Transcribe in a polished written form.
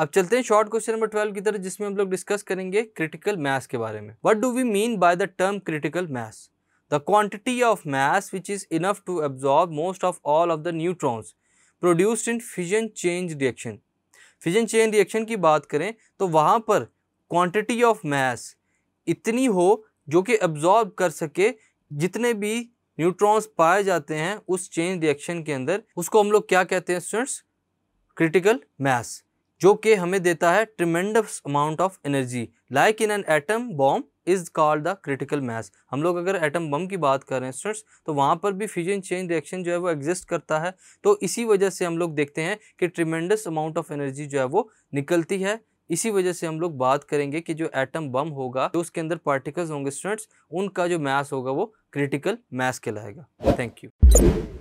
अब चलते हैं शॉर्ट क्वेश्चन नंबर 12 की तरफ, जिसमें हम लोग डिस्कस करेंगे क्रिटिकल मैस के बारे में। What do we mean by the term critical mass? The quantity of mass which is enough to absorb most of all of the neutrons produced in fission chain reaction. Fission chain reaction की बात करें तो वहाँ पर quantity of mess इतनी हो जो कि एब्जॉर्ब कर सके जितने भी न्यूट्रॉन्स पाए जाते हैं उस चेन रिएक्शन के अंदर। उसको हम लोग क्या कहते हैं स्टूडेंट्स? क्रिटिकल मैस, जो कि हमें देता है tremendous amount of energy. Like in an atom bomb is called the critical mass. हम लोग अगर एटम बम की बात कर रहे हैं स्टूडेंट्स, तो वहाँ पर भी फ्यूजन चेन रिएक्शन जो है वो एग्जिस्ट करता है। तो इसी वजह से हम लोग देखते हैं कि ट्रिमेंडस अमाउंट ऑफ एनर्जी जो है वो निकलती है। इसी वजह से हम लोग बात करेंगे कि जो एटम बम होगा, जो उसके अंदर पार्टिकल्स होंगे स्टूडेंट्स, उनका जो मैस होगा वो क्रिटिकल मैस कहलाएगा। Thank you.